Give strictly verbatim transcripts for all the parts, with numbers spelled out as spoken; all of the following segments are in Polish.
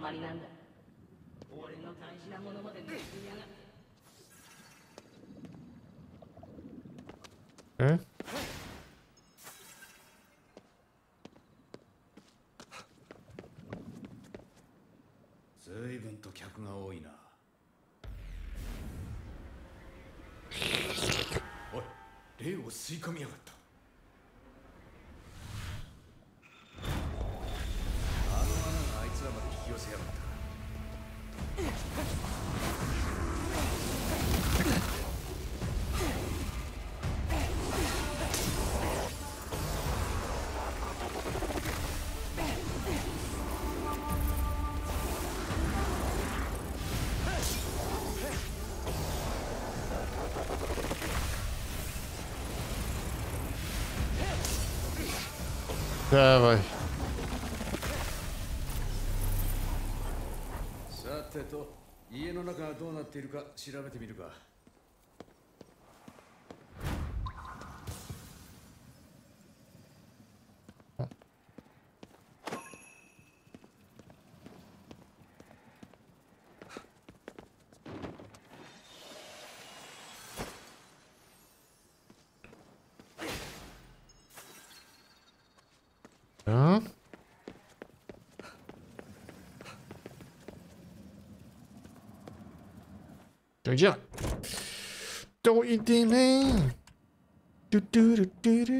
まりなんだ。俺の大事なものまで盗みやがって。え？随分と客が多いな。おい、霊を吸い込みやがった。Dawaj. Gdzie? To idziemy. Tu tu tu tu tu.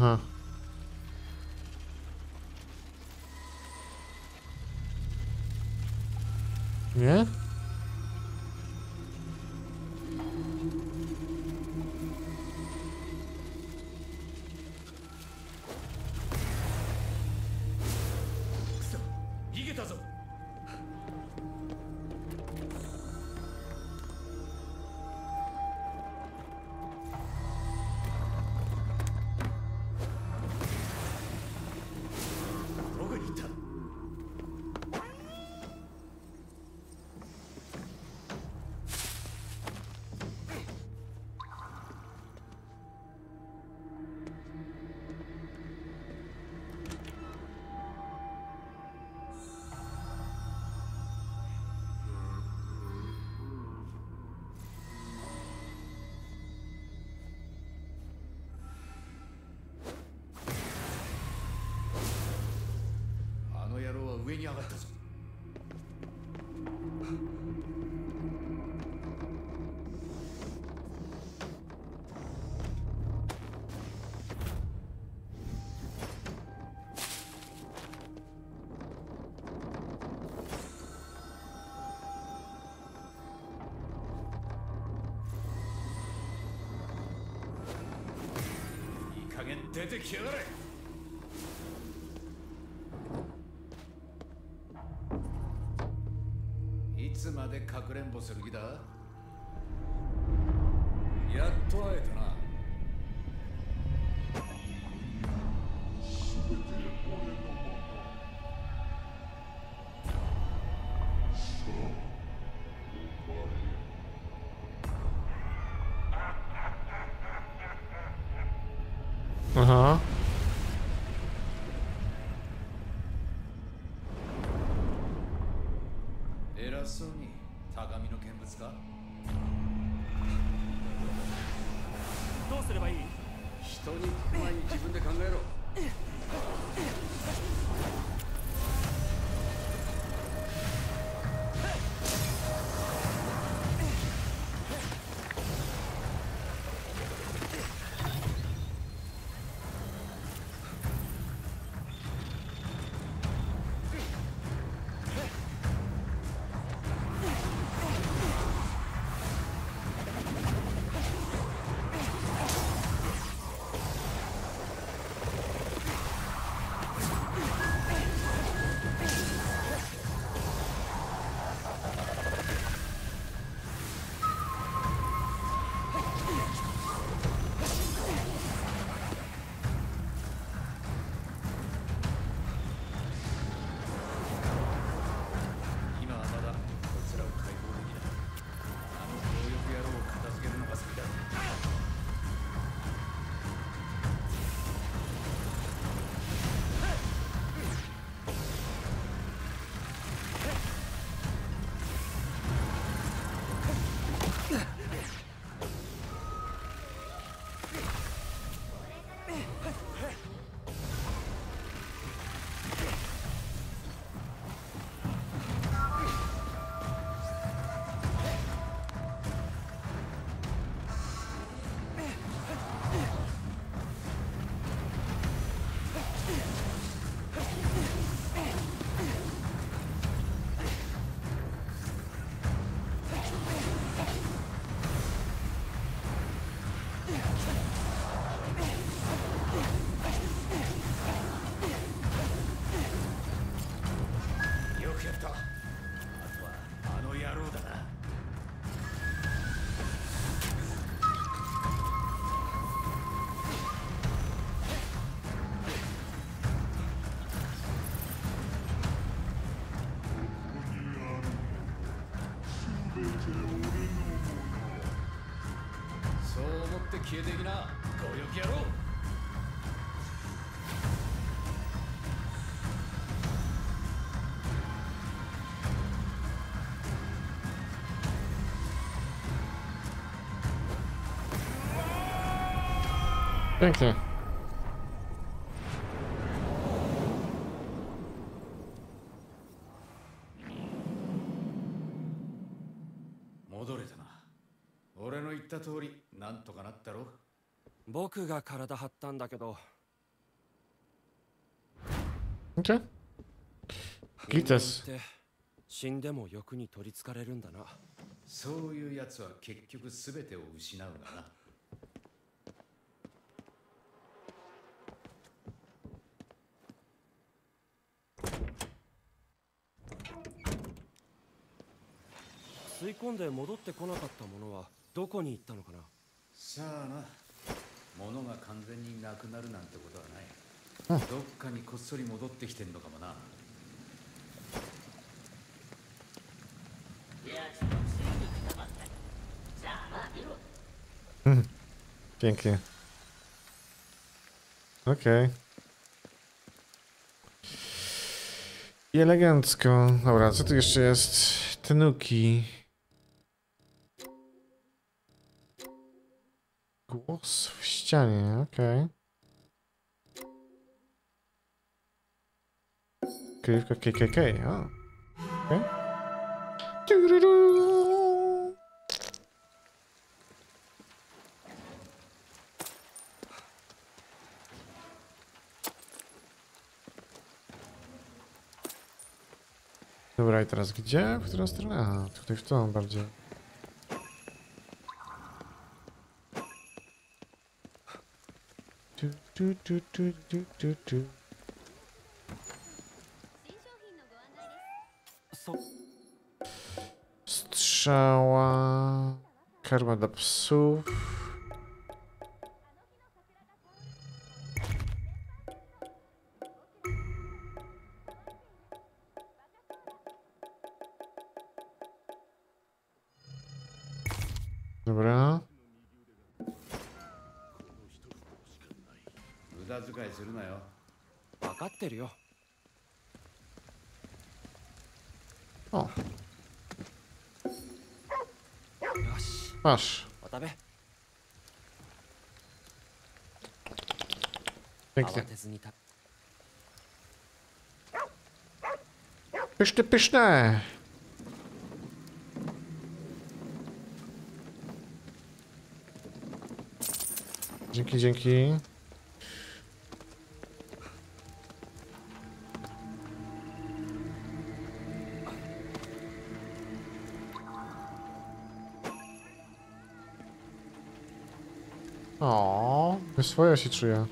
Aha. Nie? Detektywy! Aha. やった。あとはあの野郎だな。そう思って消えていきな、強欲野郎。Pięknie.戻れたな。俺の言った通りなんとかなったろ。僕が体張ったんだけど。Okay. Glitters. 死んでも欲に取りつかれるんだな。そういうやつは結局すべてを失うがな。吸い込んで戻ってこなかったものはどこに行ったのかな。さあな、物が完全になくなるなんてことはない。どっかにこっそり戻ってきてんのかもな。うん、pięknie. Okej. I elegancko. Dobra, co tu jeszcze jest? Tanuki. Głos w ścianie, okej. Okay. Krywka K K K, o. Okej. Okay. Dobra, i teraz gdzie? W którą stronę? Aha, tutaj w tą bardziej. Tu, tu, tu, tu, tu, tu. Strzała, karma dla psów. Dobra. O. Masz. Pięknie. Pyszne, pyszne. Dzięki, dzięki. O, swoje się czuję.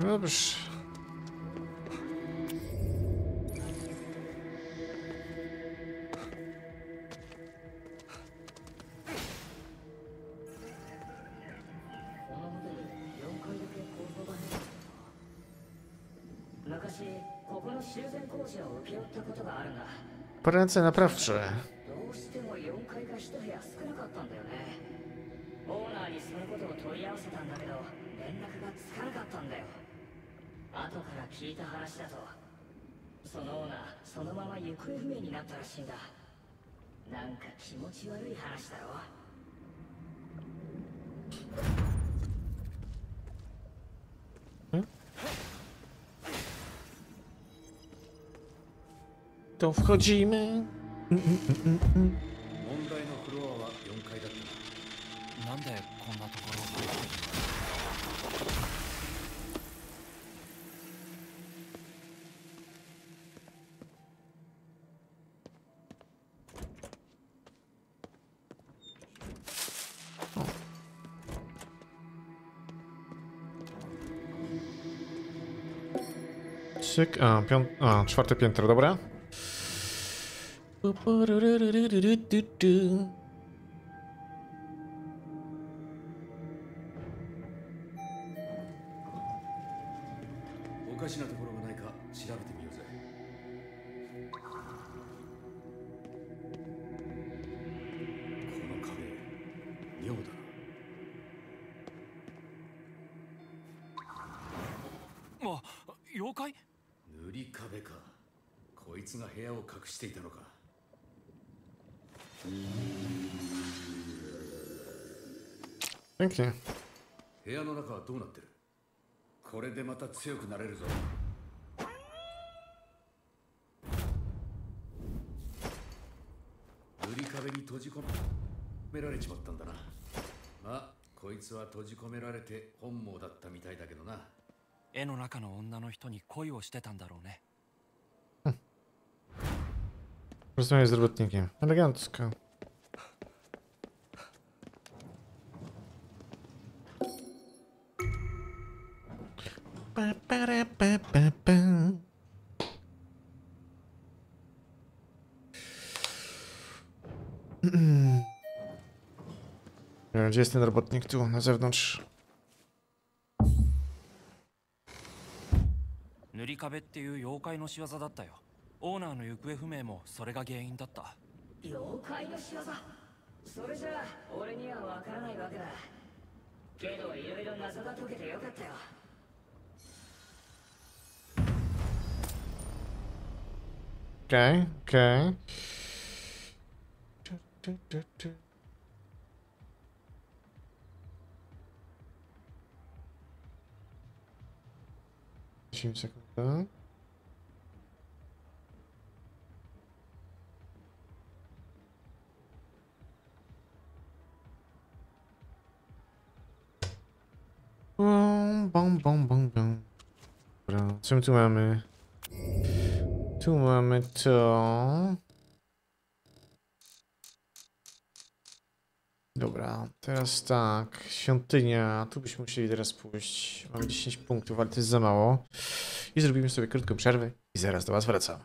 Dobrze. Ręce naprawcze. To wchodzimy. O. Cyk, a, pią... a czwarte piętro, dobra. Yōkai? Nuri-kabe ka. Koitsu ga heya wo kakushite ita no ka. Pięknie. Heya no naka wa dou natteru? Kore de mata tsuyoku nareru zo. Nuri-kabe ni tojikome rare chimatta n da na. Ma, koitsu wa tojikome rarete honmou datta mitai da kedo na. 絵の中の女の人に恋をしてたんだろうね。Rozmawiaj z robotnikiem. Elegancko. Pa, pa, ra, pa, pa, pa. Gdzie jest ten robotnik? Tu, na zewnątrz. 塗り壁っていう妖怪の仕業だったよ。オーナーの行方不明もそれが原因だった。妖怪の仕業？それじゃあ俺にはわからないわけだ。けどいろいろ謎が解けてよかったよ。Okay, okay. dziesięć sekund. Tak. Bum, bum, bum, bum, bum. Dobra, co my tu mamy? Tu mamy to. Dobra, teraz tak, świątynia, tu byśmy musieli teraz pójść. Mamy dziesięć punktów, ale to jest za mało. I zrobimy sobie krótką przerwę i zaraz do was wracamy.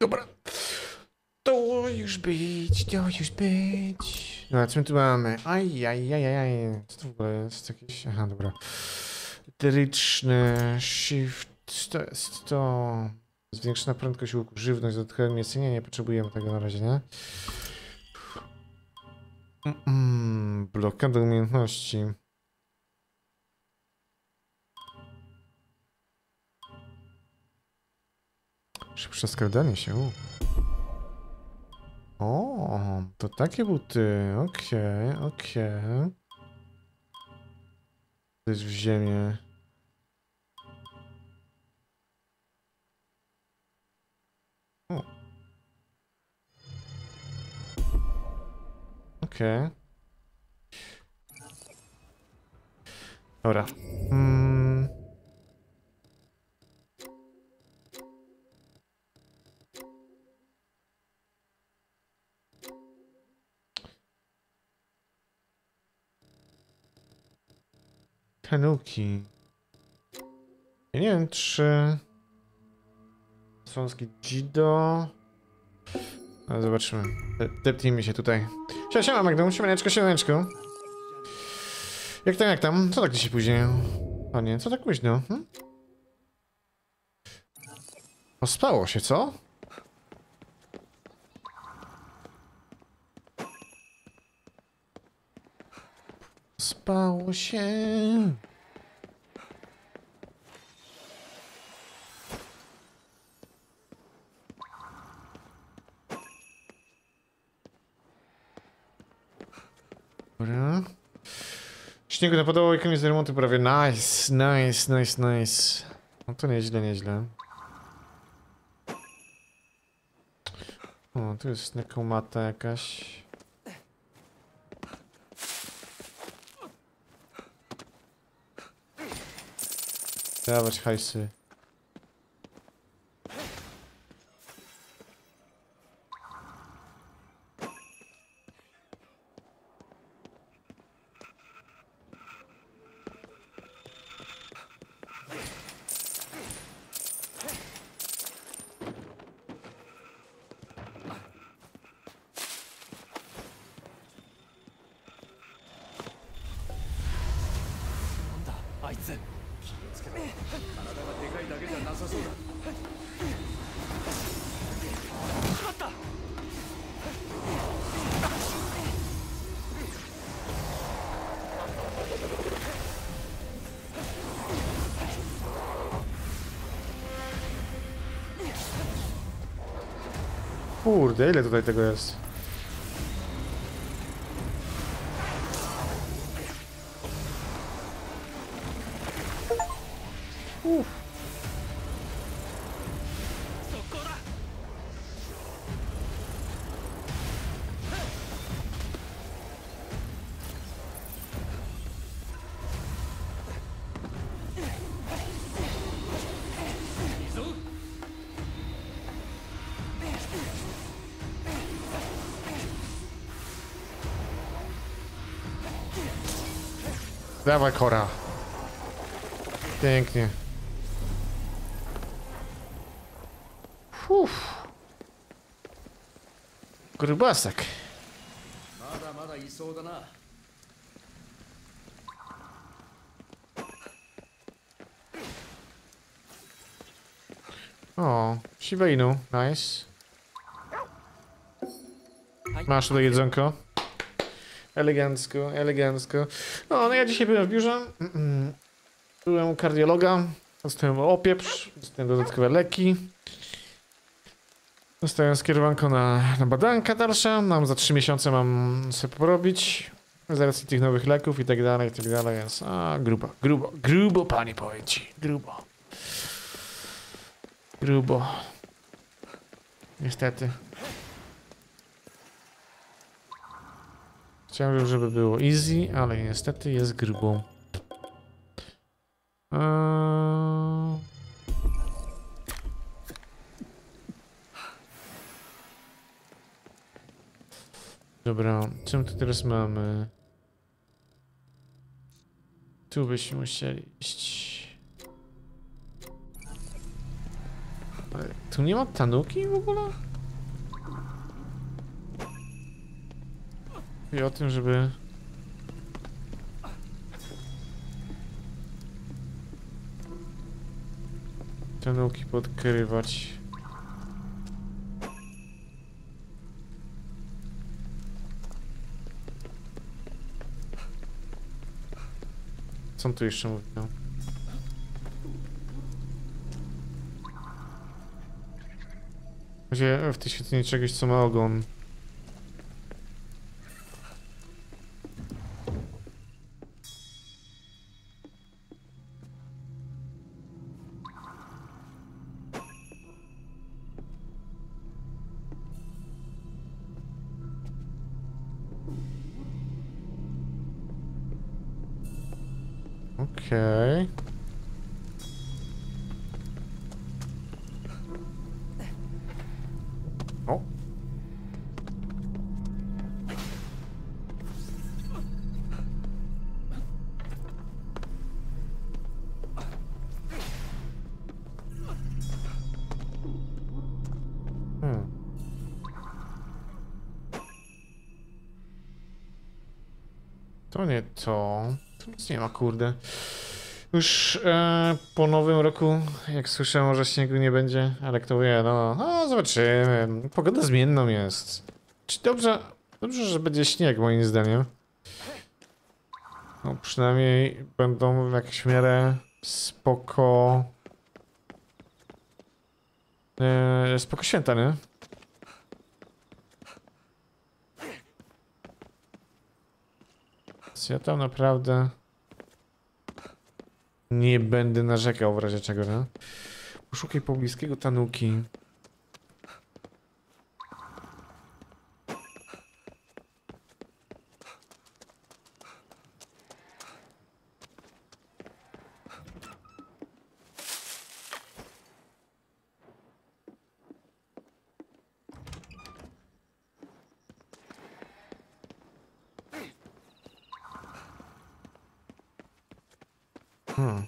Dobra, to już być, to już być. No a co my tu mamy? Aj, aj, aj, aj. Co to w ogóle jest? Jakieś... Aha, dobra. Literyczny shift, to jest to. Zwiększona prędkość łuku, żywność, dodatkowe mięsienie, nie potrzebujemy tego na razie, nie? Mm, blokada umiejętności. Szybsze skradanie się. O, to takie buty. Okej, okay, okej. Okay. Coś w ziemię. O. Okej. Okay. Dobra. Mm. Tanuki. Ja nie wiem, czy... Sąski Jido... Ale zobaczymy. Depnijmy się tutaj. Siema, siema Magdą, siemaneczko, siemaneczko. Jak tam, jak tam? Co tak dzisiaj później? O nie, co tak późno? Hm? Pospało się, co? Spało się... Dobra. Śniegu napadało i koniec remontu prawie. Nice, nice, nice, nice. No to nieźle, nieźle. O, tu jest nekomata jakaś. Dawać hajsy. あいつ。気をつけろ。体がでかいだけじゃなさそうだ。しまった。 Kurde, ile tutaj tego jest? Uff. Dawaj, Kora. Pięknie. Uff. Grubasek. O, Shiba Inu, nice. Masz tutaj jedzonko. Elegancko, elegancko. No, no ja dzisiaj byłem w biurze. Byłem u kardiologa. Dostałem opieprz. Dostałem dodatkowe leki. Dostałem skierowanko na, na badanka dalsza. Mam za trzy miesiące mam sobie porobić. Z racji tych nowych leków i tak dalej, i tak dalej. Więc a, grubo, grubo, grubo, panie poeci. Grubo. Grubo. Niestety. Chciałem, żeby było easy, ale niestety jest grubą. Eee... Dobra, czym tu teraz mamy? Tu byśmy musieli iść. Ale tu nie ma tanuki w ogóle? I o tym, żeby... tanuki podkrywać. Co tu jeszcze mówią? Gdzie w tej świetlinie czegoś, co ma ogon? Okej. O. Hmm. To nie to. Nic nie ma, kurde. Już e, po nowym roku, jak słyszę, może śniegu nie będzie, ale kto wie, no, no zobaczymy. Pogoda zmienną jest. Czy dobrze, dobrze, że będzie śnieg, moim zdaniem. No, przynajmniej będą w jakimś miarę spoko... E, spoko święta, nie? Ja tam naprawdę nie będę narzekał w razie czego, no. Poszukaj pobliskiego tanuki. Hmm.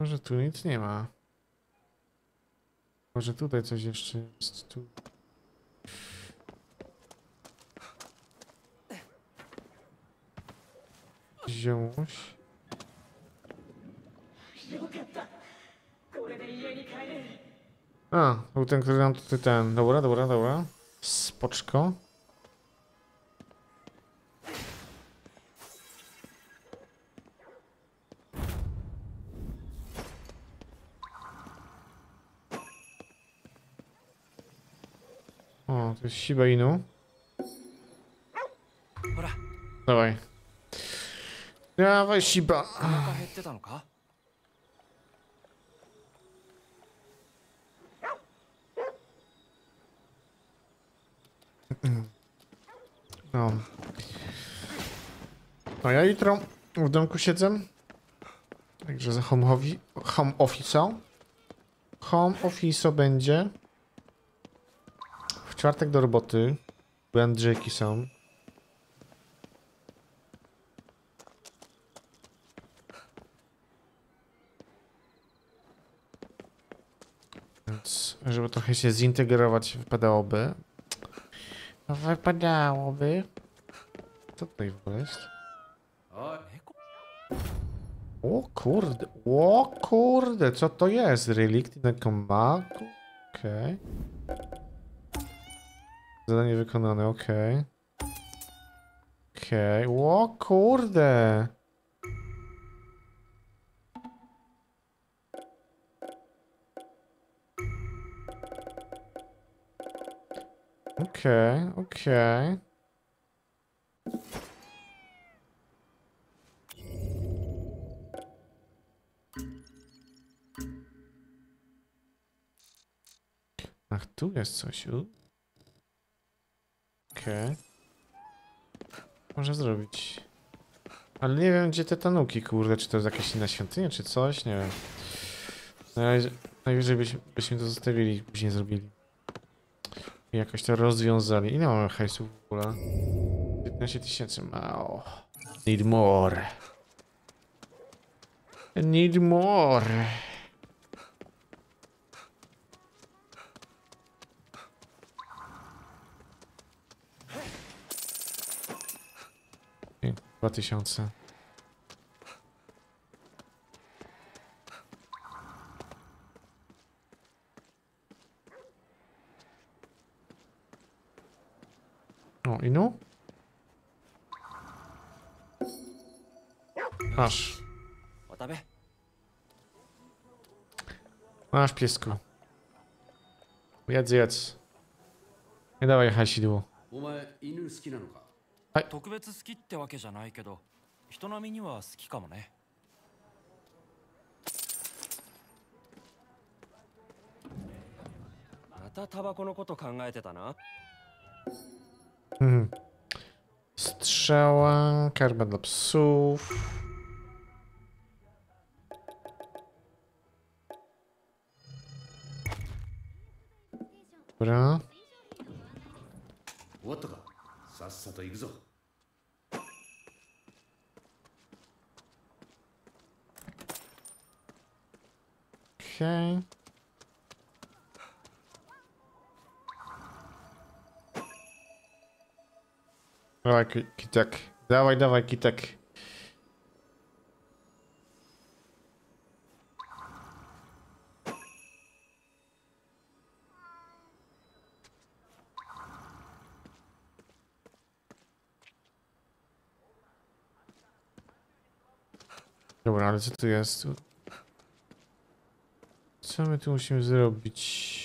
Może tu nic nie ma. Może tutaj coś jeszcze jest. Tu. Ziomuś. A, był ten, który nam tutaj ten. Dobra, dobra, dobra. Spoczko. O, to jest Shiba Inu. Dawaj. Dawaj, Shiba. No. No ja jutro w domku siedzę. Także za home, home office'o. Home office'o będzie. W czwartek do roboty. Andrzejki są. Więc żeby trochę się zintegrować wypadałoby. Wypadałoby. Co tutaj w ogóle jest? O kurde, o kurde, co to jest? Relikty na komaku? Okej. Okay. Zadanie wykonane, okej. Okay. Okej, okay. O kurde. Okej, okay, okej. Okay. Ach, tu jest coś. Okej. Okay. Można zrobić. Ale nie wiem, gdzie te tanuki, kurde. Czy to jest jakaś inna świątynia, czy coś? Nie wiem. Najwyżej byśmy, byśmy to zostawili, później zrobili. I jakoś to rozwiązali. Ile mamy hajsu w ogóle? piętnaście tysięcy. Mało. Need more. Need more. dwa tysiące. O, Inu? Masz. Masz, piesku. Jedz, jedz. Nie dawaj hasidło.はい。特別好きってわけじゃないけど、人並みには好きかもね。またタバコのこと考えてたな。うん。Strzała, karma dla psów. Dobra. Okay. Dawaj, kitek. Dawaj, dawaj, kitek. Dobra, ale co tu jest? Co my tu musimy zrobić?